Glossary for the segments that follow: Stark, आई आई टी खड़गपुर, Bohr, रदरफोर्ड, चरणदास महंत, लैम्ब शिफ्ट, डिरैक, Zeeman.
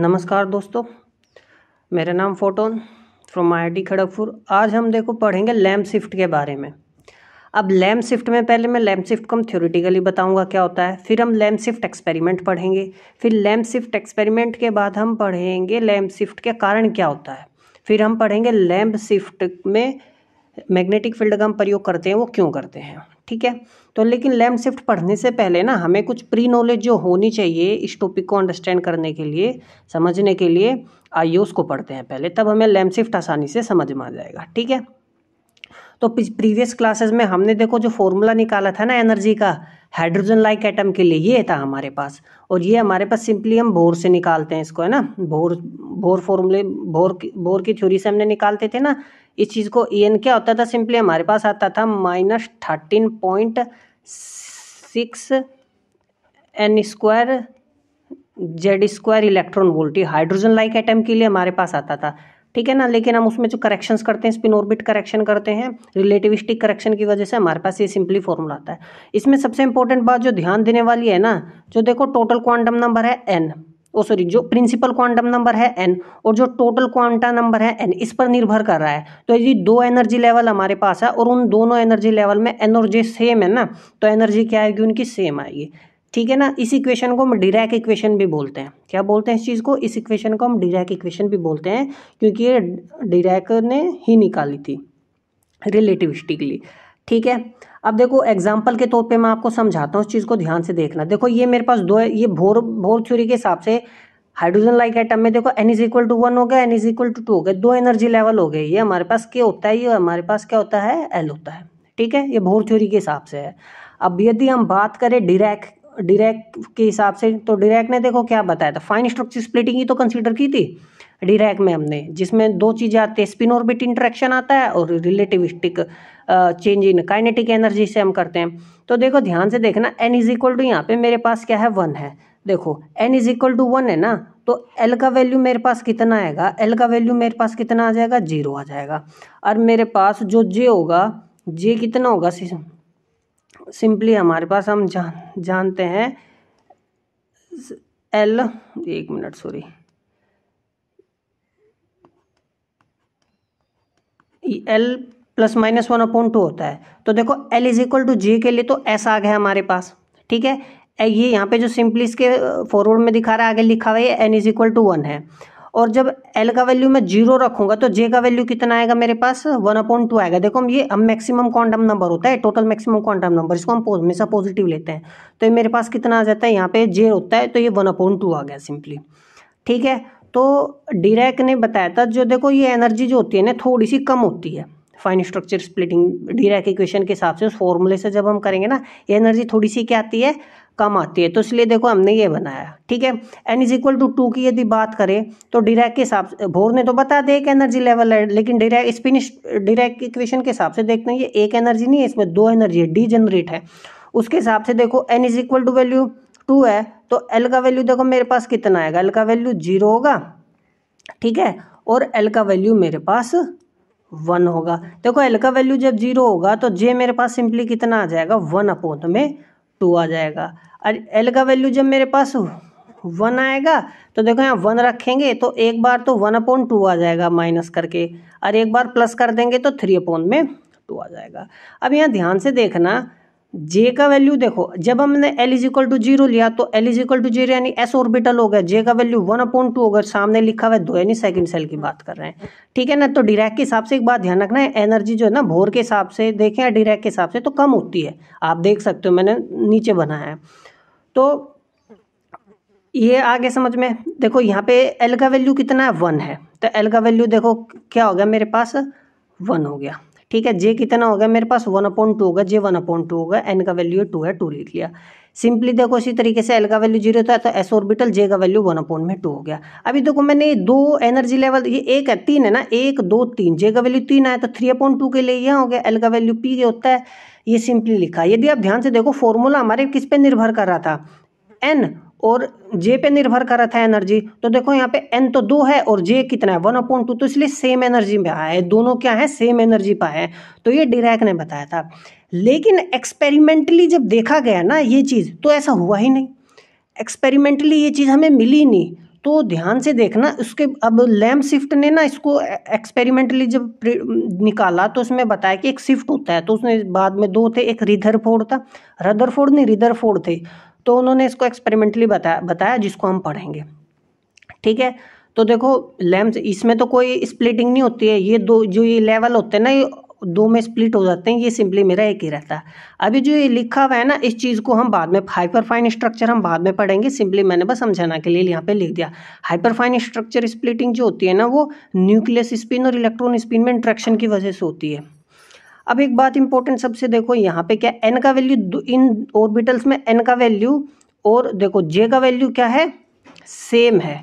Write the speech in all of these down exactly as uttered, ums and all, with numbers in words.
नमस्कार दोस्तों, मेरा नाम Photon from आई आई टी खड़गपुर। आज हम देखो पढ़ेंगे लैम्ब शिफ्ट के बारे में। अब लैम्ब शिफ्ट में पहले मैं लैम्ब शिफ्ट को हम थ्योरेटिकली बताऊंगा क्या होता है, फिर हम लैम्ब शिफ्ट एक्सपेरिमेंट पढ़ेंगे, फिर लैम्ब शिफ्ट एक्सपेरिमेंट के बाद हम पढ़ेंगे लैम्ब शिफ्ट के कारण क्या होता है, फिर हम पढ़ेंगे लैम्ब शिफ्ट में मैग्नेटिक फील्ड का हम प्रयोग करते हैं वो क्यों करते हैं। ठीक है, तो लेकिन लैम्ब शिफ्ट पढ़ने से पहले ना हमें कुछ प्री नॉलेज जो होनी चाहिए इस टॉपिक को अंडरस्टैंड करने के लिए, समझने के लिए आइए उसको पढ़ते हैं पहले, तब हमें लैम्ब शिफ्ट आसानी से समझ में आ जाएगा। ठीक है, तो प्रीवियस क्लासेस में हमने देखो जो फॉर्मूला निकाला था ना एनर्जी का हाइड्रोजन लाइक एटम के लिए, ये था हमारे पास, और ये हमारे पास सिंपली हम बोर से निकालते हैं इसको, है ना। बोर बोर फॉर्मूले बोर बोर की थ्योरी से हमने निकालते थे ना इस चीज़ को। ई एन क्या होता था सिंपली हमारे पास आता था minus thirteen point six n square Z square electron volt, hydrogen like atom के लिए हमारे पास आता था। ठीक है ना, लेकिन हम उसमें जो करेक्शंस करते हैं स्पिन ऑर्बिट करेक्शन करते हैं, रिलेटिविस्टिक करेक्शन की वजह से हमारे पास ये सिंपली फॉर्मूला आता है। इसमें सबसे इंपॉर्टेंट बात जो ध्यान देने वाली है ना, जो देखो टोटल क्वांटम नंबर है एन, ओ सॉरी जो प्रिंसिपल क्वांटम नंबर है एन और जो टोटल क्वांटा नंबर है एन, इस पर निर्भर कर रहा है। तो यदि दो एनर्जी लेवल हमारे पास है और उन दोनों एनर्जी लेवल में एन और जे सेम है ना, तो एनर्जी क्या आएगी उनकी, सेम आएगी। ठीक है ना, इस इक्वेशन को हम डिरैक इक्वेशन भी बोलते हैं। क्या बोलते हैं इस चीज़ को, इस इक्वेशन को हम डिरैक इक्वेशन भी बोलते हैं, क्योंकि ये डिरैक ने ही निकाली थी रिलेटिविस्टिकली। ठीक है, अब देखो एग्जाम्पल के तौर पे मैं आपको समझाता हूँ, इस चीज़ को ध्यान से देखना। देखो ये मेरे पास दो, ये बोर बोर थ्योरी के हिसाब से हाइड्रोजन लाइक एटम में देखो n is equal to one हो गया, n is equal to two हो गया, दो एनर्जी लेवल हो गए। ये हमारे पास के होता है, ये हमारे पास क्या होता है, एल होता है। ठीक है, ये बोर थ्योरी के हिसाब से है। अब यदि हम बात करें डिरैक डिरैक के हिसाब से, तो डिरैक ने देखो क्या बताया था, फाइन स्ट्रक्चर स्प्लिटिंग ही तो कंसीडर की थी डिरैक में हमने, जिसमें दो चीज़ें आती है, स्पिन ऑर्बिट इंटरेक्शन आता है और relativistic change in kinetic energy से हम करते हैं। तो देखो ध्यान से देखना, एन इज इक्वल टू यहाँ पे मेरे पास क्या है, वन है। देखो n is equal to one है ना, तो एल का वैल्यू मेरे पास कितना आएगा, एल का वैल्यू मेरे पास कितना आ जाएगा, जीरो आ जाएगा। और मेरे पास जो जे होगा, जे कितना होगा सिंपली हमारे पास हम जान जानते हैं एल, एक minute sorry l plus minus one upon two होता है। तो देखो l is equal to j के लिए तो एस आ गया हमारे पास। ठीक है, ये यहाँ पे जो सिंपली इसके फॉरवर्ड में दिखा रहा है आगे लिखा हुआ है n is equal to one है, और जब एल का वैल्यू मैं जीरो रखूंगा तो जे का वैल्यू कितना आएगा मेरे पास, वन अपॉन टू आएगा। देखो हम ये हम मैक्सिमम क्वांटम नंबर होता है, टोटल मैक्सिमम क्वांटम नंबर, इसको हम हमेशा पॉजिटिव लेते हैं। तो ये मेरे पास कितना आ जाता है, यहाँ पे जे होता है, तो ये वन अपॉन टू आ गया सिंपली। ठीक है, तो डिरैक ने बताया था जो देखो ये एनर्जी जो होती है ना थोड़ी सी कम होती है fine structure splitting डिरैक equation के हिसाब से, उस फॉर्मूले से जब हम करेंगे ना, ये एनर्जी थोड़ी सी क्या आती है, कम आती है। तो इसलिए देखो हमने ये बनाया। ठीक है, n is equal to two की यदि बात करें तो डिरैक के हिसाब से, बोर ने तो बता दिया एक एनर्जी लेवल है, लेकिन डिरैक स्पिन डिरैक इक्वेशन के हिसाब से देखते हैं ये एक एनर्जी नहीं है, इसमें दो एनर्जी है, डी जनरेट है। उसके हिसाब से देखो n is equal to value two है, तो एल का वैल्यू देखो मेरे पास कितना आएगा, एल का वैल्यू जीरो होगा। ठीक है, और एल का वैल्यू मेरे पास वन होगा। देखो एल का वैल्यू जब जीरो होगा तो जे मेरे पास सिंपली कितना आ जाएगा, वन अपॉन में टू आ जाएगा। और एल का वैल्यू जब मेरे पास वन आएगा तो देखो यहाँ वन रखेंगे तो एक बार तो वन अपॉन टू आ जाएगा माइनस करके, और एक बार प्लस कर देंगे तो थ्री अपॉन में टू आ जाएगा। अब यहाँ ध्यान से देखना, जे का वैल्यू देखो जब हमने l is equal to zero लिया तो l is equal to zero यानी एस ऑर्बिटल हो गया, जे का वैल्यू वन अपॉन टू होगा, सामने लिखा हुआ है दो, यानी सेकंड सेल की बात कर रहे हैं। ठीक है ना, तो डिरैक के हिसाब से एक बात ध्यान रखना है, एनर्जी जो है ना बोर के हिसाब से देखें या डिरैक के हिसाब से तो कम होती है, आप देख सकते हो मैंने नीचे बनाया है। तो ये आगे समझ में, देखो यहाँ पे एल का वैल्यू कितना है, वन है, तो एल का वैल्यू देखो क्या हो गया मेरे पास, वन हो गया। ठीक है, जे कितना होगा मेरे पास, वन अपॉन टू होगा, जे वन अपॉन टू होगा, एन का वैल्यू टू है, टू लिख लिया सिंपली। देखो इसी तरीके से एल का वैल्यू जीरो था तो एस ऑर्बिटल, जे का वैल्यू वन अपॉन में टू हो गया। अभी देखो मैंने ये दो एनर्जी लेवल, ये एक है तीन है ना, एक दो तीन, जे का वैल्यू तीन आया तो थ्री अपॉन टू के लिए यहाँ हो गया, एल का वैल्यू पी होता है, ये सिंपली लिखा। यदि आप ध्यान से देखो फॉर्मूला हमारे किस पे निर्भर कर रहा था, एन और जे पे निर्भर कर रहा था एनर्जी। तो देखो यहाँ पे एन तो दो है और जे कितना है, वन अपॉन टू, तो इसलिए सेम एनर्जी में आया है, दोनों क्या है सेम एनर्जी पर आए। तो ये डिरैक ने बताया था, लेकिन एक्सपेरिमेंटली जब देखा गया ना ये चीज़ तो ऐसा हुआ ही नहीं, एक्सपेरिमेंटली ये चीज़ हमें मिली नहीं। तो ध्यान से देखना उसके। अब लैम्ब शिफ्ट ने ना इसको एक्सपेरिमेंटली जब निकाला तो उसमें बताया कि एक शिफ्ट होता है, तो उसने बाद में दो थे, एक रिदरफोर्ड था, रदरफोर्ड नहीं रिदरफोर्ड थे, तो उन्होंने इसको एक्सपेरिमेंटली बताया बताया जिसको हम पढ़ेंगे। ठीक है, तो देखो लैम्ब इसमें तो कोई स्प्लिटिंग नहीं होती है, ये दो जो ये लेवल होते हैं ना ये दो में स्प्लिट हो जाते हैं, ये सिंपली मेरा एक ही रहता है। अभी जो ये लिखा हुआ है ना इस चीज़ को हम बाद में, हाइपरफाइन स्ट्रक्चर हम बाद में पढ़ेंगे, सिंपली मैंने बस समझाना के लिए यहाँ पे लिख दिया। हाइपरफाइन स्ट्रक्चर स्प्लिटिंग जो होती है ना वो न्यूक्लियस स्पिन और इलेक्ट्रॉन स्पिन में इंट्रैक्शन की वजह से होती है। अब एक बात इंपॉर्टेंट सबसे देखो यहाँ पे क्या एन का वैल्यू, इन ऑर्बिटल्स में एन का वैल्यू और देखो जे का वैल्यू क्या है, सेम है।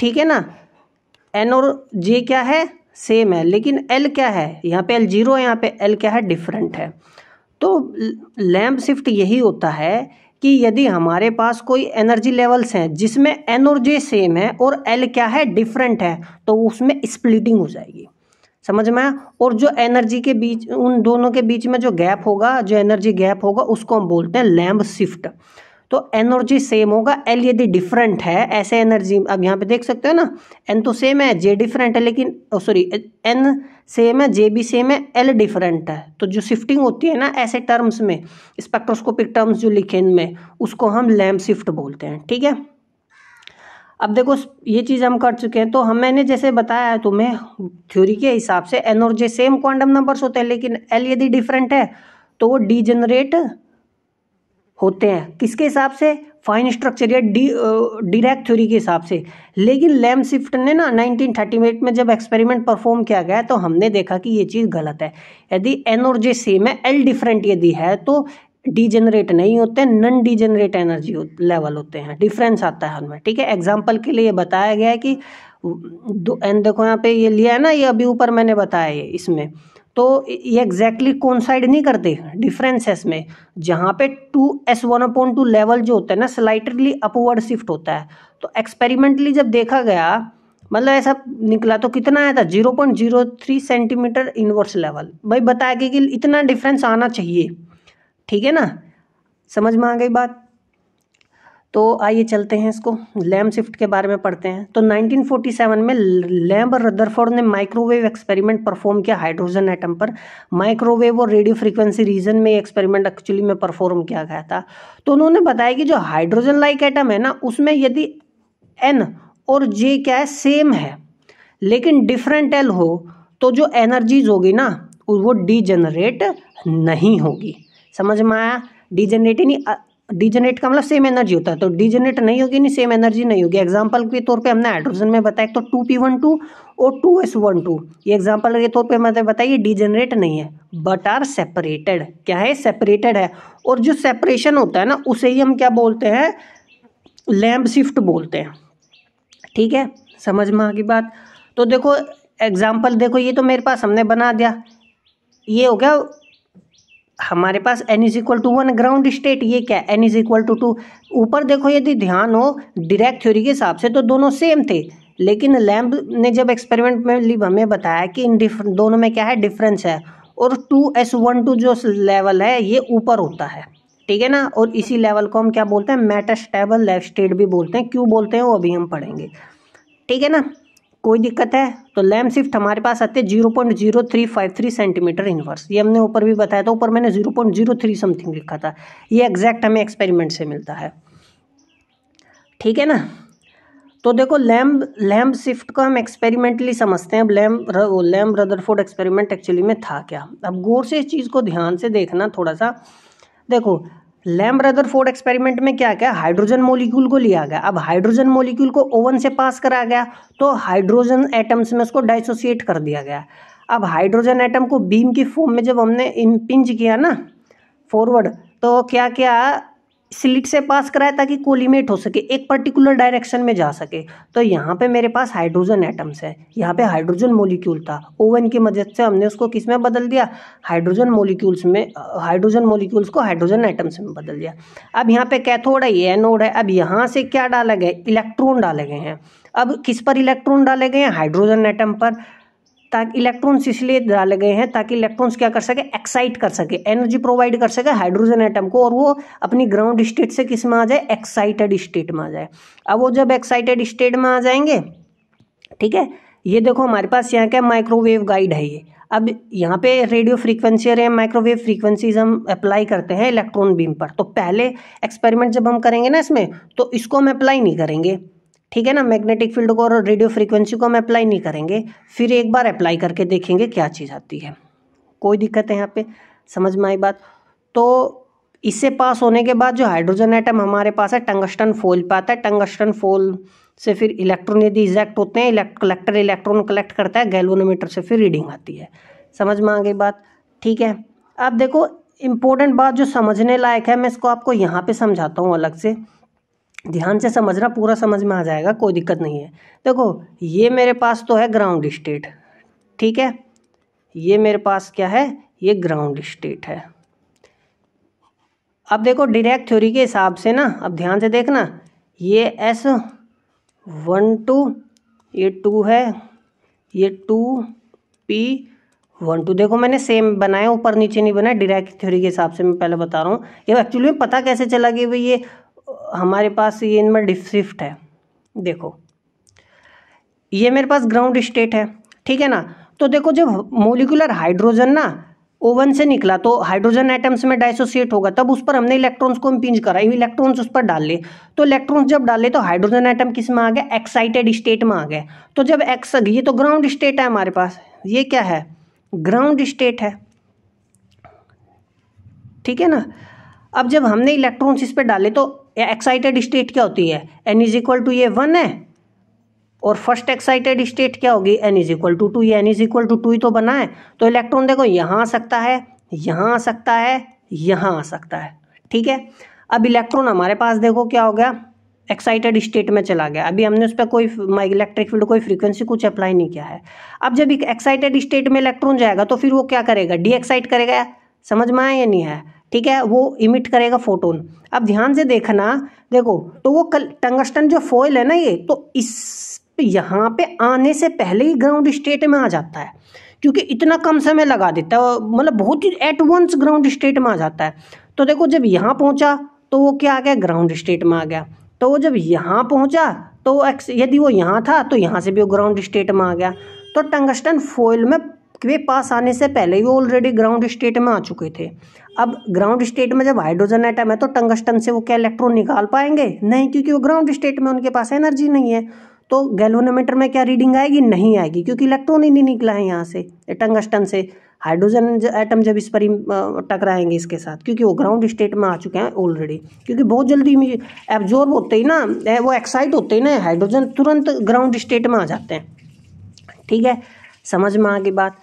ठीक है ना, एन और जे क्या है, सेम है, लेकिन एल क्या है, यहाँ पे एल जीरो है, यहाँ पे एल क्या है, डिफरेंट है। तो लैम्ब शिफ्ट यही होता है कि यदि हमारे पास कोई एनर्जी लेवल्स हैं जिसमें एन और जे सेम है और एल क्या है, डिफरेंट है, तो उसमें स्प्लिटिंग हो जाएगी, समझ में आया। और जो एनर्जी के बीच उन दोनों के बीच में जो गैप होगा, जो एनर्जी गैप होगा उसको हम बोलते हैं लैम्ब शिफ्ट। तो एनर्जी सेम होगा, एल यदि डिफरेंट है, ऐसे एनर्जी अब यहाँ पे देख सकते हो ना, एन तो सेम है, जे डिफरेंट है, लेकिन सॉरी एन सेम है, जे भी सेम है, एल डिफरेंट है, तो जो शिफ्टिंग होती है ना ऐसे टर्म्स में, स्पेक्ट्रोस्कोपिक टर्म्स जो लिखे इनमें, उसको हम लैम्ब शिफ्ट बोलते हैं। ठीक है, अब देखो ये चीज़ हम कर चुके हैं, तो हम मैंने जैसे बताया है तुम्हें थ्योरी के हिसाब से एन और जे सेम क्वांटम नंबर्स होते हैं, लेकिन एल यदि डिफरेंट है तो वो डीजनरेट होते हैं, किसके हिसाब से, फाइन स्ट्रक्चर या डी डिरैक थ्योरी के हिसाब से। लेकिन लैम्ब शिफ्ट ने ना नाइनटीन थर्टी एट में जब एक्सपेरिमेंट परफॉर्म किया गया तो हमने देखा कि ये चीज़ गलत है, यदि एन और जे सेम है, एल डिफरेंट यदि है तो डीजनरेट नहीं होते, नॉन डीजनरेट एनर्जी लेवल होते हैं, डिफरेंस आता है उनमें। ठीक है, एग्जाम्पल के लिए बताया गया है कि दो एन, देखो यहाँ पे ये लिया है ना, ये अभी ऊपर मैंने बताया है इसमें, तो ये एग्जैक्टली कोइंसाइड नहीं करते, डिफरेंस है इसमें, जहाँ पे two s one upon two level जो होता है ना स्लाइटली अपवर्ड शिफ्ट होता है। तो एक्सपेरिमेंटली जब देखा गया मतलब ऐसा निकला तो कितना आया था, zero point zero three centimetre inverse level, भाई बताया गया कि इतना डिफरेंस आना चाहिए। ठीक है ना, समझ में आ गई बात। तो आइए चलते हैं इसको लैम्ब शिफ्ट के बारे में पढ़ते हैं। तो नाइनटीन फोर्टी सेवन में लैम्ब और रदरफोर्ड ने माइक्रोवेव एक्सपेरिमेंट परफॉर्म किया हाइड्रोजन एटम पर। माइक्रोवेव और रेडियो फ्रीक्वेंसी रीजन में एक्सपेरिमेंट एक्चुअली में परफॉर्म किया गया था। तो उन्होंने बताया कि जो हाइड्रोजन लाइक एटम है ना उसमें यदि एन और जे क्या है, सेम है, लेकिन डिफरेंट एल हो तो जो एनर्जीज होगी ना वो डीजनरेट नहीं होगी, समझ में आया। डीजनरेट नहीं, डीजनरेट का मतलब सेम एनर्जी होता है, तो डीजनरेट नहीं होगी, नहीं सेम एनर्जी नहीं होगी। एग्जांपल के तौर पे हमने हाइड्रोजन में बताया तो टू पी वन टू और टू एस वन टू, ये एग्जाम्पल के तौर पे मैंने बताया, ये डीजनरेट नहीं है बट आर सेपरेटेड, क्या है, सेपरेटेड है। और जो सेपरेशन होता है ना उसे ही हम क्या बोलते हैं, लैम्ब शिफ्ट बोलते हैं। ठीक है, समझ में आ गई बात। तो देखो एग्जाम्पल देखो, ये तो मेरे पास हमने बना दिया, ये हो गया हमारे पास n is equal to one ground state, ये क्या n is equal to two. ऊपर देखो यदि ध्यान हो डिरैक थ्योरी के हिसाब से तो दोनों सेम थे, लेकिन लैम्ब ने जब एक्सपेरिमेंट में हमें बताया कि इन दोनों में क्या है, डिफरेंस है, और टू एस वन टू जो लेवल है ये ऊपर होता है। ठीक है ना, और इसी लेवल को हम क्या बोलते हैं, मेटास्टेबल लाइफ स्टेट भी बोलते हैं, क्यों बोलते हैं वो अभी हम पढ़ेंगे। ठीक है ना, कोई दिक्कत है। तो लैम्ब शिफ्ट हमारे पास आते हैं zero point zero three five three centimetre inverse, ये हमने ऊपर भी बताया था, ऊपर मैंने zero point zero three something लिखा था, ये एग्जैक्ट हमें एक्सपेरिमेंट से मिलता है। ठीक है ना, तो देखो लैम्ब लैम्ब शिफ्ट को हम एक्सपेरिमेंटली समझते हैं। अब Lamb Lamb रदरफोर्ड experiment actually में था क्या, अब गौर से इस चीज़ को ध्यान से देखना थोड़ा सा। देखो लैम्ब रदरफोर्ड एक्सपेरिमेंट में क्या क्या, हाइड्रोजन मॉलिक्यूल को लिया गया, अब हाइड्रोजन मॉलिक्यूल को ओवन से पास कराया गया तो हाइड्रोजन एटम्स में उसको डाइसोशिएट कर दिया गया। अब हाइड्रोजन एटम को बीम की फॉर्म में जब हमने इंपिंज किया ना फॉरवर्ड, तो क्या क्या स्लिट से पास कराया ताकि कोलिमेट हो सके, एक पर्टिकुलर डायरेक्शन में जा सके। तो यहाँ पे मेरे पास हाइड्रोजन एटम्स है, यहाँ पे हाइड्रोजन मॉलिक्यूल था, ओवन की मदद से हमने उसको किस में बदल दिया, हाइड्रोजन मॉलिक्यूल्स में, हाइड्रोजन मॉलिक्यूल्स को हाइड्रोजन एटम्स में बदल दिया। अब यहाँ पे कैथोड है, ये एनोड है, अब यहाँ से क्या डाला गया, इलेक्ट्रॉन डाले गए हैं। अब किस पर इलेक्ट्रॉन डाले गए हैं, हाइड्रोजन एटम पर। ताकि इलेक्ट्रॉन्स इसलिए डाले गए हैं ताकि इलेक्ट्रॉन्स क्या कर सके, एक्साइट कर सके, एनर्जी प्रोवाइड कर सके हाइड्रोजन एटम को, और वो अपनी ग्राउंड स्टेट से किस में आ जाए, एक्साइटेड स्टेट में आ जाए। अब वो जब एक्साइटेड स्टेट में आ जाएंगे, ठीक है, ये देखो हमारे पास यहाँ क्या माइक्रोवेव गाइड है ये। अब यहाँ पे रेडियो फ्रीक्वेंसी और माइक्रोवेव फ्रीक्वेंसीज हम अप्लाई करते हैं इलेक्ट्रॉन बीम पर। तो पहले एक्सपेरिमेंट जब हम करेंगे ना इसमें, तो इसको हम अप्लाई नहीं करेंगे, ठीक है ना, मैग्नेटिक फील्ड को और रेडियो फ्रीक्वेंसी को हम अप्लाई नहीं करेंगे, फिर एक बार अप्लाई करके देखेंगे क्या चीज़ आती है। कोई दिक्कत है यहाँ पे, समझ में आई बात। तो इससे पास होने के बाद जो हाइड्रोजन एटम हमारे पास है टंगस्टन फोइल पे आता है, टंगस्टन फोइल से फिर इलेक्ट्रॉन यदि इजेक्ट होते हैं, कलेक्टर इलेक्ट्रॉन कलेक्ट करता है गैल्वेनोमीटर से, फिर रीडिंग आती है। समझ में आ गई बात, ठीक है। अब देखो इम्पोर्टेंट बात जो समझने लायक है, मैं इसको आपको यहाँ पे समझाता हूँ, अलग से ध्यान से समझना, पूरा समझ में आ जाएगा, कोई दिक्कत नहीं है। देखो ये मेरे पास तो है ग्राउंड स्टेट, ठीक है, ये मेरे पास क्या है, ये ग्राउंड स्टेट है। अब देखो डिरैक थ्योरी के हिसाब से ना, अब ध्यान से देखना, ये एस वन टू, ये टू है, ये टू पी वन टू, देखो मैंने सेम बनाया, ऊपर नीचे नहीं बनाया, डिरैक थ्योरी के हिसाब से मैं पहले बता रहा हूँ। ये एक्चुअली में पता कैसे चला कि भाई ये हमारे पास ये इनमें डिफ्ट है, देखो ये मेरे पास ग्राउंड स्टेट है, ठीक है ना। तो देखो जब मोलिकुलर हाइड्रोजन ना ओवन से निकला तो हाइड्रोजन एटम्स में डाइसोसिएट होगा, तब उस पर हमने इलेक्ट्रॉन्स को इंपिंज करा, इलेक्ट्रॉन्स उस पर डाले, तो इलेक्ट्रॉन्स जब डाले तो हाइड्रोजन एटम किस में आ गए, एक्साइटेड स्टेट में आ गए। तो जब एक्स, ये तो ग्राउंड स्टेट है हमारे पास, ये क्या है, ग्राउंड स्टेट है, ठीक है ना। अब जब हमने इलेक्ट्रॉन्स इस पर डाले तो एक्साइटेड स्टेट क्या होती है, एन इज इक्वल टू ये वन है, और फर्स्ट एक्साइटेड स्टेट क्या होगी, n is equal to two, ये n is equal to two ही तो बना है। तो इलेक्ट्रॉन देखो यहाँ आ सकता है, यहाँ आ सकता है, यहाँ आ सकता है, ठीक है। अब इलेक्ट्रॉन हमारे पास देखो क्या हो गया, एक्साइटेड स्टेट में चला गया, अभी हमने उस पर कोई इलेक्ट्रिक फील्ड, कोई फ्रीक्वेंसी, कुछ अप्लाई नहीं किया है। अब जब एक्साइटेड स्टेट में इलेक्ट्रॉन जाएगा तो फिर वो क्या करेगा, डी एक्साइट करेगा, समझ में आया या नहीं है, ठीक है, वो इमिट करेगा फोटोन। अब ध्यान से देखना, देखो तो वो कल टंगस्टन जो फॉइल है ना ये, तो इस यहाँ पे आने से पहले ही ग्राउंड स्टेट में आ जाता है, क्योंकि इतना कम समय लगा देता है, मतलब बहुत ही एट वंस ग्राउंड स्टेट में आ जाता है। तो देखो जब यहाँ पहुँचा तो वो क्या आ गया, ग्राउंड स्टेट में आ गया। तो वो जब यहाँ पहुँचा तो यदि वो यहाँ था तो यहाँ से भी वो ग्राउंड स्टेट में आ गया। तो टंगस्टन फॉइल में वे पास आने से पहले ही वो ऑलरेडी ग्राउंड स्टेट में आ चुके थे। अब ग्राउंड स्टेट में जब हाइड्रोजन एटम है तो टंगस्टन से वो क्या इलेक्ट्रॉन निकाल पाएंगे, नहीं, क्योंकि वो ग्राउंड स्टेट में उनके पास एनर्जी नहीं है। तो गैल्वेनोमीटर में क्या रीडिंग आएगी, नहीं आएगी, क्योंकि इलेक्ट्रॉन ही नहीं निकला है यहाँ से, टंगस्टन से। हाइड्रोजन एटम जब इस पर टकराएंगे इसके साथ, क्योंकि वो ग्राउंड स्टेट में आ चुके हैं ऑलरेडी, क्योंकि बहुत जल्दी एब्जॉर्ब होते ही ना, वो एक्साइट होते ही ना, हाइड्रोजन तुरंत ग्राउंड स्टेट में आ जाते हैं, ठीक है, समझ में आ गई बात।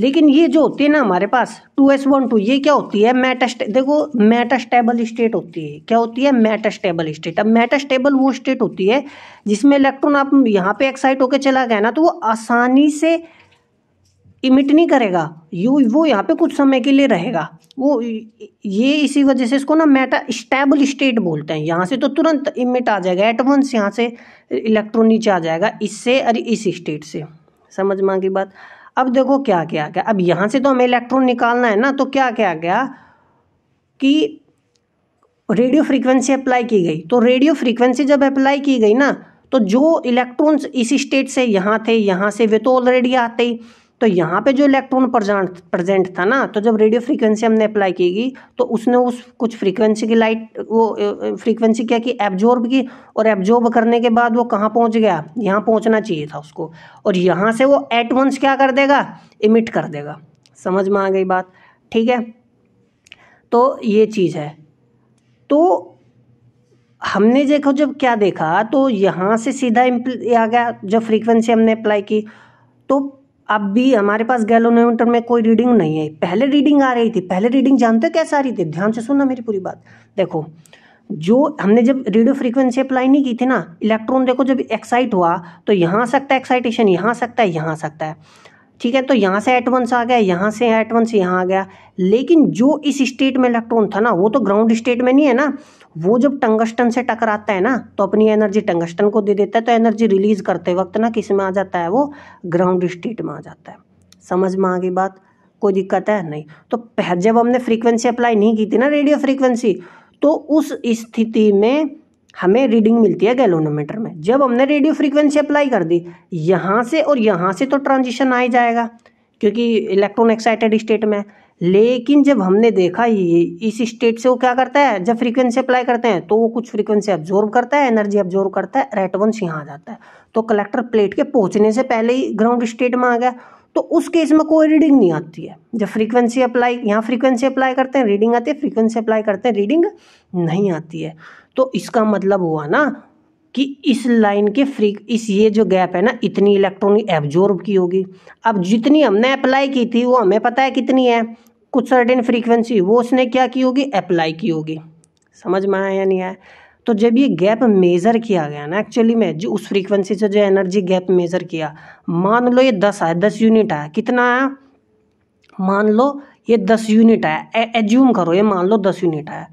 लेकिन ये जो होती है ना हमारे पास टू एस वन टू, ये क्या होती है, मेटास्ट, देखो मेटास्टेबल स्टेट होती है, क्या होती है, मेटास्टेबल स्टेट। अब मेटास्टेबल वो स्टेट होती है जिसमें इलेक्ट्रॉन आप यहाँ पे एक्साइट होकर चला गया ना, तो वो आसानी से इमिट नहीं करेगा, यू वो यहाँ पे कुछ समय के लिए रहेगा वो, ये इसी वजह से इसको ना मेटा स्टेबल स्टेट बोलते हैं। यहाँ से तो तुरंत इमिट आ जाएगा एट वंस, यहाँ से इलेक्ट्रॉन नीचे आ जाएगा इससे, अरे इस स्टेट से, समझ में आ गई बात। अब देखो क्या क्या गया, अब यहाँ से तो हमें इलेक्ट्रॉन निकालना है ना, तो क्या क्या गया कि रेडियो फ्रीक्वेंसी अप्लाई की गई। तो रेडियो फ्रीक्वेंसी जब अप्लाई की गई ना, तो जो इलेक्ट्रॉन्स इस स्टेट से यहाँ थे, यहाँ से वे तो ऑलरेडी आते ही, तो यहाँ पे जो इलेक्ट्रॉन प्रजेंट प्रजेंट था ना, तो जब रेडियो फ्रीक्वेंसी हमने अप्लाई की गई तो उसने उस कुछ फ्रीक्वेंसी की लाइट, वो फ्रीक्वेंसी क्या कि एब्जॉर्ब की, और एब्जॉर्ब करने के बाद वो कहाँ पहुँच गया, यहाँ पहुँचना चाहिए था उसको, और यहाँ से वो एट वंस क्या कर देगा, इमिट कर देगा, समझ में आ गई बात, ठीक है। तो ये चीज़ है। तो हमने देखो जब क्या देखा, तो यहाँ से सीधा आ गया जब फ्रीक्वेंसी हमने अप्लाई की, तो अब भी हमारे पास गैल्वेनोमीटर में कोई रीडिंग नहीं है, पहले रीडिंग आ रही थी। पहले रीडिंग जानते हो कैसे आ रही थी, ध्यान से सुनना मेरी पूरी बात। देखो जो हमने जब रेडियो फ्रीक्वेंसी अप्लाई नहीं की थी ना, इलेक्ट्रॉन देखो जब एक्साइट हुआ तो यहाँ आ सकता है, एक्साइटेशन यहाँ आ सकता है, यहाँ आ सकता है, ठीक है, तो यहाँ से एट वन आ गया, यहाँ से एट वन से यहाँ आ गया, लेकिन जो इस स्टेट में इलेक्ट्रॉन था ना वो तो ग्राउंड स्टेट में नहीं है ना, वो जब टंगस्टन से टकराता है ना तो अपनी एनर्जी टंगस्टन को दे देता है, तो एनर्जी रिलीज करते वक्त ना किस में आ जाता है, वो ग्राउंड स्टेट में आ जाता है। समझ में आ गई बात, कोई दिक्कत है नहीं? तो जब हमने फ्रीक्वेंसी अप्लाई नहीं की थी ना रेडियो फ्रीक्वेंसी, तो उस स्थिति में हमें रीडिंग मिलती है गैलोनोमीटर में। जब हमने रेडियो फ्रीक्वेंसी अप्लाई कर दी यहाँ से और यहाँ से तो ट्रांजिशन आ ही जाएगा क्योंकि इलेक्ट्रॉन एक्साइटेड स्टेट में, लेकिन जब हमने देखा ये इस स्टेट से वो क्या करता है, जब फ्रीक्वेंसी अप्लाई करते हैं तो वो कुछ फ्रीक्वेंसी एब्जॉर्ब करता है, एनर्जी एब्जॉर्ब करता है, रेटवंस यहाँ आ जाता है, तो कलेक्टर प्लेट के पहुँचने से पहले ही ग्राउंड स्टेट में आ गया, तो उस केस में कोई रीडिंग नहीं आती है। जब फ्रीक्वेंसी अप्लाई यहाँ फ्रीक्वेंसी अप्लाई करते हैं रीडिंग आती है, फ्रीक्वेंसी अप्लाई करते हैं रीडिंग नहीं आती है। तो इसका मतलब हुआ ना कि इस लाइन के फ्री इस ये जो गैप है ना इतनी इलेक्ट्रॉन एब्जॉर्ब की होगी। अब जितनी हमने अप्लाई की थी वो हमें पता है कितनी है, कुछ सर्टेन फ्रीक्वेंसी वो उसने क्या की होगी, अप्लाई की होगी। समझ में आया या नहीं आया? तो जब ये गैप मेज़र किया गया ना एक्चुअली में जो उस फ्रीक्वेंसी से जो एनर्जी गैप मेज़र किया, मान लो ये दस आया, दस यूनिट आया, कितना आया मान लो ये दस यूनिट आया, एज्यूम करो ये मान लो दस यूनिट आया।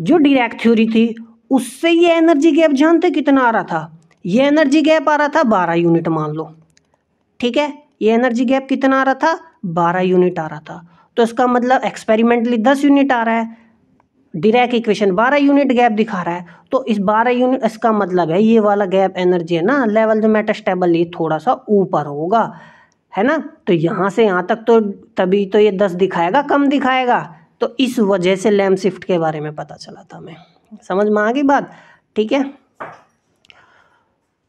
जो डिरैक थ्योरी थी उससे ये एनर्जी गैप जानते कितना आ रहा था, ये एनर्जी गैप आ रहा था बारह यूनिट मान लो, ठीक है, ये एनर्जी गैप कितना आ रहा था, बारह यूनिट आ रहा था। तो इसका मतलब एक्सपेरिमेंटली दस यूनिट आ रहा है, डिरैक इक्वेशन बारह यूनिट गैप दिखा रहा है, तो इस बारह यूनिट इसका मतलब है ये वाला गैप एनर्जी है ना लेवल जो मेटास्टेबल ये थोड़ा सा ऊपर होगा है ना, तो यहाँ से यहाँ तक तो तभी तो ये दस दिखाएगा, कम दिखाएगा। तो इस वजह से लैम्ब शिफ्ट के बारे में पता चला था हमें। समझ में आ गई बात? ठीक है,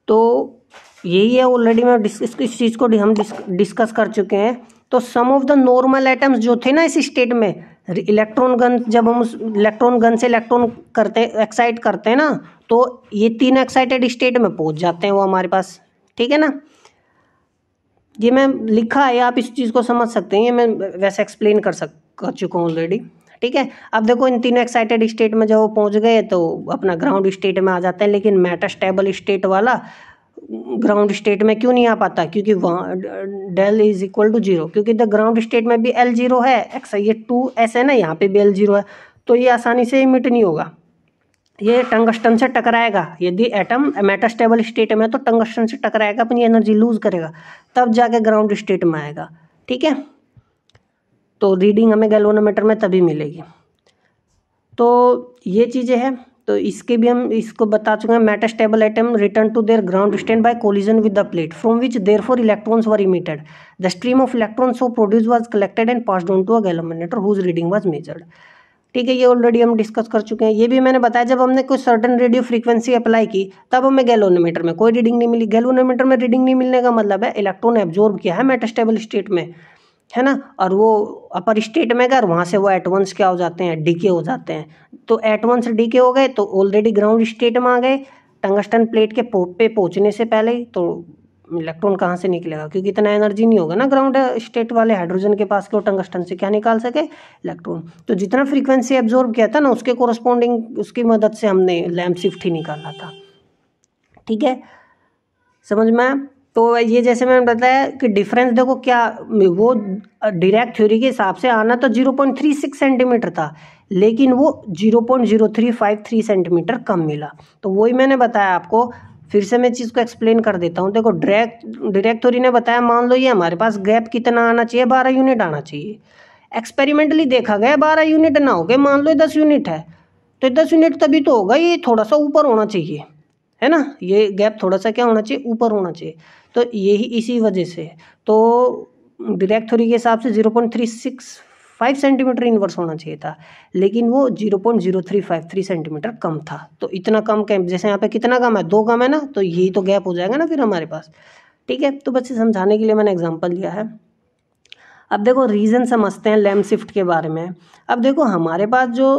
तो यही है, ऑलरेडी मैं इस चीज़ को हम डिस्कस कर चुके हैं। तो some of the normal atoms जो थे ना इस स्टेट में, इलेक्ट्रॉन गन जब हम उस इलेक्ट्रॉन गन से इलेक्ट्रॉन करते एक्साइट करते हैं ना तो ये तीन एक्साइटेड स्टेट में पहुंच जाते हैं वो हमारे पास, ठीक है ना। ये मैं लिखा है, आप इस चीज़ को समझ सकते हैं, ये मैं वैसे एक्सप्लेन कर सक कर चुका हूँ ऑलरेडी, ठीक है। अब देखो इन तीनों एक्साइटेड स्टेट में जब वो पहुँच गए तो अपना ग्राउंड स्टेट में आ जाते हैं, लेकिन मेटास्टेबल स्टेट वाला ग्राउंड स्टेट में क्यों नहीं आ पाता, क्योंकि वहाँ del is equal to zero, क्योंकि द ग्राउंड स्टेट में भी एल जीरो है, एक्स ये टू एस है ना, यहाँ पे भी एल जीरो है, तो ये आसानी से इमिट नहीं होगा, ये टंगस्टन से टकराएगा। यदि एटम मेटास्टेबल स्टेट में है तो टंगस्टन से टकराएगा, अपनी एनर्जी लूज करेगा, तब जाके ग्राउंड स्टेट में आएगा, ठीक है। तो रीडिंग हमें गैलोनोमीटर में तभी मिलेगी। तो ये चीज़ें हैं, तो इसके भी हम इसको बता चुके हैं। Metastable atom return to their ground state by collision with the plate from which therefore electrons were emitted, the stream of electrons so produced was collected and passed on to a galvanometer whose reading was measured, ठीक है। ये already हम discuss कर चुके हैं। ये भी मैंने बताया जब हमने कोई सर्टन रेडियो फ्रीक्वेंसी अप्लाई की तब हमें गैलोनोमीटर में कोई रीडिंग नहीं मिली। गैलोनोमीटर में रीडिंग नहीं मिलने का मतलब है इलेक्ट्रॉन एब्जॉर्ब किया है मेटास्टेबल स्टेट में, है ना, और वो अपर स्टेट में गए और वहाँ से वो एटवंस क्या हो जाते हैं, डीके हो जाते हैं। तो एटवंस डीके हो गए तो ऑलरेडी ग्राउंड स्टेट में आ गए, टंगस्टन प्लेट के पे पहुँचने से पहले ही, तो इलेक्ट्रॉन कहाँ से निकलेगा, क्योंकि इतना एनर्जी नहीं होगा ना ग्राउंड स्टेट वाले हाइड्रोजन के पास कि वो टंगस्टन से क्या निकाल सके इलेक्ट्रॉन। तो जितना फ्रीक्वेंसी एब्जॉर्ब किया था ना उसके कोरस्पॉन्डिंग उसकी मदद से हमने लैम्ब शिफ्ट ही निकाला था, ठीक है, समझ में। तो ये जैसे मैंने बताया कि डिफरेंस देखो क्या, वो डिरैक थ्योरी के हिसाब से आना तो zero point three six centimetre था, लेकिन वो zero point zero three five three centimetre कम मिला। तो वही मैंने बताया आपको, फिर से मैं चीज़ को एक्सप्लेन कर देता हूँ। देखो डिरैक डिरैक थ्योरी ने बताया मान लो ये हमारे पास गैप कितना आना चाहिए, बारह यूनिट आना चाहिए। एक्सपेरिमेंटली देखा गया बारह यूनिट ना हो गए, मान लो दस यूनिट है, तो दस यूनिट तभी तो होगा, ये थोड़ा सा ऊपर होना चाहिए, है ना, ये गैप थोड़ा सा क्या होना चाहिए, ऊपर होना चाहिए। तो यही इसी वजह से तो डिरैक थ्योरी के हिसाब से zero point three six five centimetre inverse होना चाहिए था, लेकिन वो zero point zero three five three centimetre कम था। तो इतना कम कम जैसे यहाँ पे कितना कम है, दो कम है ना, तो यही तो गैप हो जाएगा ना फिर हमारे पास, ठीक है। तो बस समझाने के लिए मैंने एग्जाम्पल लिया है। अब देखो रीज़न समझते हैं लैम्ब शिफ्ट के बारे में। अब देखो हमारे पास जो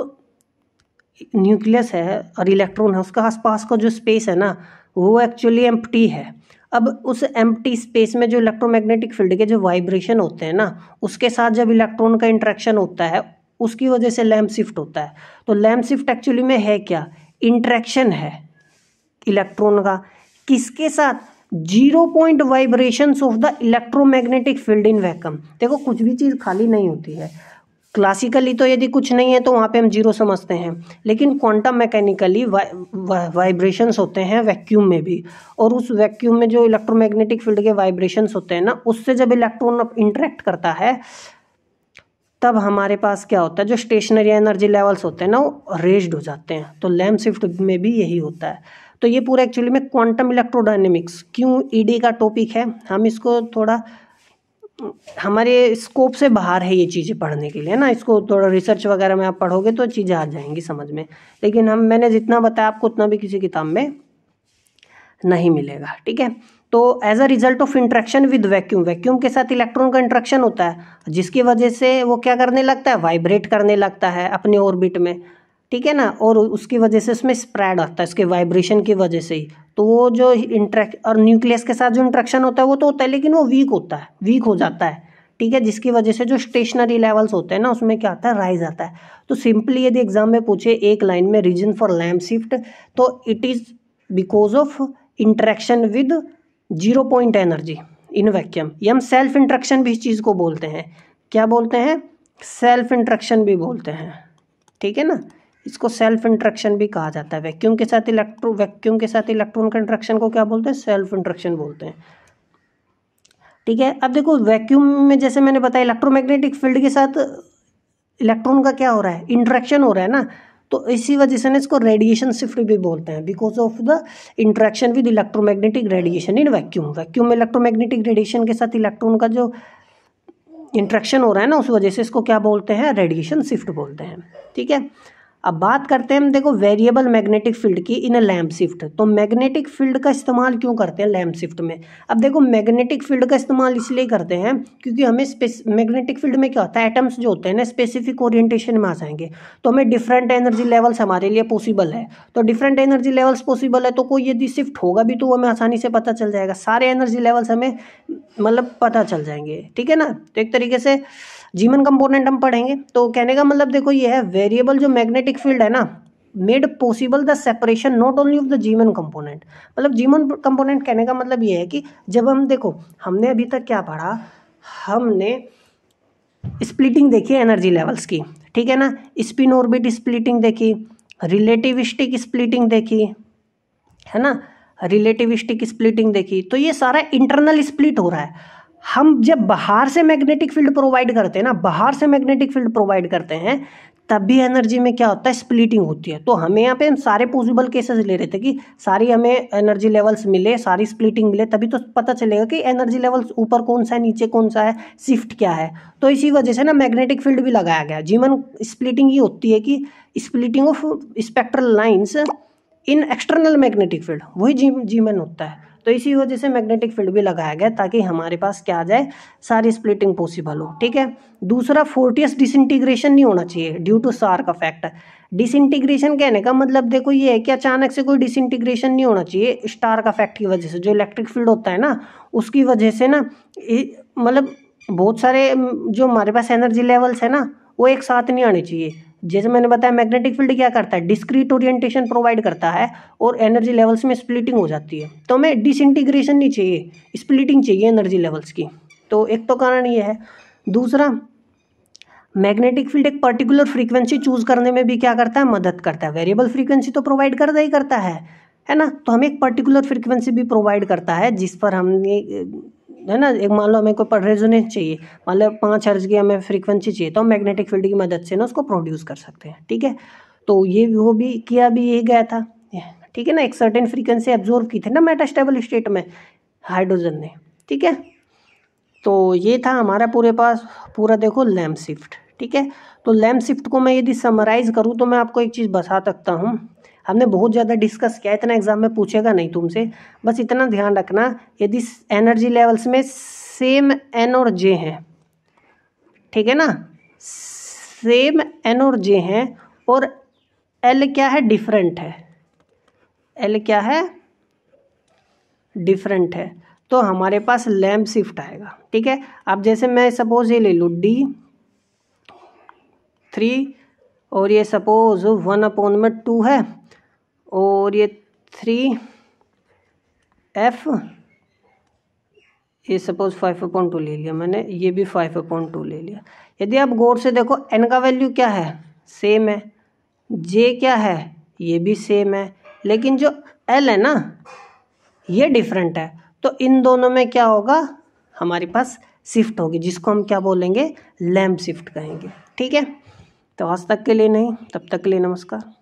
न्यूक्लियस है और इलेक्ट्रॉन है उसका आसपास का जो स्पेस है ना वो एक्चुअली एम्प्टी है। अब उस एम्प्टी स्पेस में जो इलेक्ट्रोमैग्नेटिक फील्ड के जो वाइब्रेशन होते हैं ना उसके साथ जब इलेक्ट्रॉन का इंट्रैक्शन होता है उसकी वजह से लैम्ब शिफ्ट होता है। तो लैम्ब शिफ्ट एक्चुअली में है क्या, इंट्रैक्शन है इलेक्ट्रॉन का किसके साथ, zero point vibrations of the electromagnetic field in vacuum. देखो कुछ भी चीज़ खाली नहीं होती है, क्लासिकली तो यदि कुछ नहीं है तो वहाँ पे हम जीरो समझते हैं, लेकिन क्वांटम मैकेनिकली वाइब्रेशंस होते हैं वैक्यूम में भी, और उस वैक्यूम में जो इलेक्ट्रोमैग्नेटिक फील्ड के वाइब्रेशंस होते हैं ना, उससे जब इलेक्ट्रॉन इंटरेक्ट करता है तब हमारे पास क्या होता है, जो स्टेशनरी एनर्जी लेवल्स होते हैं ना वो रेज्ड हो जाते हैं। तो लैम्ब शिफ्ट में भी यही होता है। तो ये पूरा एक्चुअली में क्वांटम इलेक्ट्रोडायनेमिक्स क्यों ईडी का टॉपिक है, हम इसको थोड़ा हमारे स्कोप से बाहर है ये चीज़ें पढ़ने के लिए ना, इसको थोड़ा रिसर्च वगैरह में आप पढ़ोगे तो चीज़ें आ जाएंगी समझ में, लेकिन हम मैंने जितना बताया आपको उतना भी किसी किताब में नहीं मिलेगा, ठीक है। तो as a result of interaction with vacuum, vacuum के साथ इलेक्ट्रॉन का इंट्रैक्शन होता है जिसकी वजह से वो क्या करने लगता है, वाइब्रेट करने लगता है अपने ऑर्बिट में, ठीक है ना, और उसकी वजह से उसमें स्प्रेड आता है, उसके वाइब्रेशन की वजह से ही। तो वो जो इंट्रैक्ट और न्यूक्लियस के साथ जो इंट्रैक्शन होता है वो तो होता है, लेकिन वो वीक होता है, वीक हो जाता है, ठीक है, जिसकी वजह से जो स्टेशनरी लेवल्स होते हैं ना उसमें क्या आता है, राइज आता है। तो सिंपली यदि एग्जाम में पूछे एक लाइन में रीजन फॉर लैम्ब शिफ्ट, तो it is because of interaction with zero point energy in vacuum. ये हम सेल्फ इंट्रैक्शन भी इस चीज़ को बोलते हैं, क्या बोलते हैं, सेल्फ इंट्रैक्शन भी बोलते हैं, ठीक है ना, इसको सेल्फ इंट्रैक्शन भी कहा जाता है। वैक्यूम के साथ इलेक्ट्रो वैक्यूम के साथ इलेक्ट्रॉन का इंट्रैक्शन को क्या बोलते हैं, सेल्फ इंट्रैक्शन बोलते हैं, ठीक है। अब देखो वैक्यूम में जैसे मैंने बताया इलेक्ट्रोमैग्नेटिक फील्ड के साथ इलेक्ट्रॉन का क्या हो रहा है, इंट्रैक्शन हो रहा है ना, तो इसी वजह से ना इसको रेडिएशन शिफ्ट भी बोलते हैं, because of the interaction with electromagnetic radiation in vacuum. Vacuum में इलेक्ट्रोमैग्नेटिक रेडिएशन के साथ इलेक्ट्रॉन का जो इंट्रैक्शन हो रहा है ना उस वजह से इसको क्या बोलते हैं, रेडिएशन शिफ्ट बोलते हैं, ठीक है। अब बात करते हैं हम देखो वेरिएबल मैग्नेटिक फील्ड की इन लैम्ब शिफ्ट। तो मैग्नेटिक फील्ड का इस्तेमाल क्यों करते हैं लैम्ब शिफ्ट में? अब देखो मैग्नेटिक फील्ड का इस्तेमाल इसलिए करते हैं क्योंकि हमें स्पेस मैग्नेटिक फील्ड में क्या होता है, एटम्स जो होते हैं ना स्पेसिफिक ओरिएंटेशन में आ जाएंगे, तो हमें डिफरेंट एनर्जी लेवल्स हमारे लिए पॉसिबल है। तो डिफरेंट एनर्जी लेवल्स पॉसिबल है तो कोई यदि शिफ्ट होगा भी तो हमें आसानी से पता चल जाएगा, सारे एनर्जी लेवल्स हमें मतलब पता चल जाएंगे, ठीक है ना। तो एक तरीके से जीमन कंपोनेंट हम पढ़ेंगे। तो कहने का मतलब देखो ये है वेरिएबल जो मैग्नेटिक फील्ड है ना, made possible the separation not only of the Zeeman component. मतलब जीमन कंपोनेंट कहने का मतलब ये है कि जब हम देखो हमने अभी तक क्या पढ़ा, हमने स्प्लिटिंग देखी एनर्जी लेवल्स की, ठीक है ना, स्पिन ऑर्बिट स्प्लिटिंग देखी, रिलेटिविस्टिक स्प्लिटिंग देखी, है ना, रिलेटिविस्टिक स्प्लिटिंग देखी। तो ये सारा इंटरनल स्प्लिट हो रहा है। हम जब बाहर से मैग्नेटिक फील्ड प्रोवाइड करते हैं ना, बाहर से मैग्नेटिक फील्ड प्रोवाइड करते हैं तब भी एनर्जी में क्या होता है, स्प्लिटिंग होती है। तो हमें यहाँ पे हम सारे पॉसिबल केसेस ले रहे थे कि सारी हमें एनर्जी लेवल्स मिले, सारी स्प्लिटिंग मिले, तभी तो पता चलेगा कि एनर्जी लेवल्स ऊपर कौन सा है, नीचे कौन सा है, शिफ्ट क्या है। तो इसी वजह से ना मैग्नेटिक फील्ड भी लगाया गया। जीमन स्प्लिटिंग ये होती है कि splitting of spectral lines in external magnetic field, वही जीम जीमन होता है। तो इसी वजह से मैग्नेटिक फील्ड भी लगाया गया ताकि हमारे पास क्या आ जाए, सारी स्प्लिटिंग पॉसिबल हो, ठीक है। दूसरा फोर्टियस डिसइंटीग्रेशन नहीं होना चाहिए due to Stark effect. Disintegration कहने का मतलब देखो ये है कि अचानक से कोई डिसइंटीग्रेशन नहीं होना चाहिए स्टार्क इफेक्ट की वजह से। जो इलेक्ट्रिक फील्ड होता है ना उसकी वजह से ना मतलब बहुत सारे जो हमारे पास एनर्जी लेवल्स है ना वो एक साथ नहीं आने चाहिए। जैसे मैंने बताया मैग्नेटिक फील्ड क्या करता है, डिस्क्रीट ओरिएंटेशन प्रोवाइड करता है और एनर्जी लेवल्स में स्प्लिटिंग हो जाती है। तो हमें डिसइंटीग्रेशन नहीं चाहिए, स्प्लिटिंग चाहिए एनर्जी लेवल्स की। तो एक तो कारण ये है। दूसरा मैग्नेटिक फील्ड एक पर्टिकुलर फ्रीक्वेंसी चूज करने में भी क्या करता है, मदद करता है। वेरिएबल फ्रीक्वेंसी तो प्रोवाइड करता ही करता है है ना, तो हमें एक पर्टिकुलर फ्रीक्वेंसी भी प्रोवाइड करता है जिस पर हमने है ना, एक मान लो हमें कोई रेजोनेंस चाहिए, मान लो पाँच हर्ट्ज की हमें फ्रीक्वेंसी चाहिए, तो हम मैग्नेटिक फील्ड की मदद से ना उसको प्रोड्यूस कर सकते हैं, ठीक है। तो ये वो भी किया भी यही गया था, ठीक है ना। एक सर्टेन फ्रीक्वेंसी एब्जॉर्व की थी ना मेटास्टेबल स्टेट में हाइड्रोजन ने, ठीक है। तो ये था हमारा पूरे पास पूरा देखो लैम्ब शिफ्ट, ठीक है। तो लैम्ब शिफ्ट को मैं यदि समराइज करूँ तो मैं आपको एक चीज़ बता सकता हूँ, हमने बहुत ज़्यादा डिस्कस किया, इतना एग्जाम में पूछेगा नहीं तुमसे, बस इतना ध्यान रखना यदि एनर्जी लेवल्स में सेम एन और जे हैं, ठीक है ना, सेम एन और जे हैं और एल क्या है, डिफरेंट है, एल क्या है, डिफरेंट है, तो हमारे पास लैम्ब शिफ्ट आएगा, ठीक है। अब जैसे मैं सपोज ये ले लूँ डी थ्री और ये सपोज वन अपॉन में टू है और ये थ्री एफ ये सपोज फाइव अपॉन टू ले लिया मैंने, ये भी फाइव अपॉन टू ले लिया। यदि आप गौर से देखो एन का वैल्यू क्या है, सेम है, जे क्या है, ये भी सेम है, लेकिन जो एल है ना ये डिफरेंट है। तो इन दोनों में क्या होगा, हमारे पास शिफ्ट होगी, जिसको हम क्या बोलेंगे, लैम्ब शिफ्ट कहेंगे। ठीक है, तो आज तक के लिए नहीं, तब तक के लिए नमस्कार।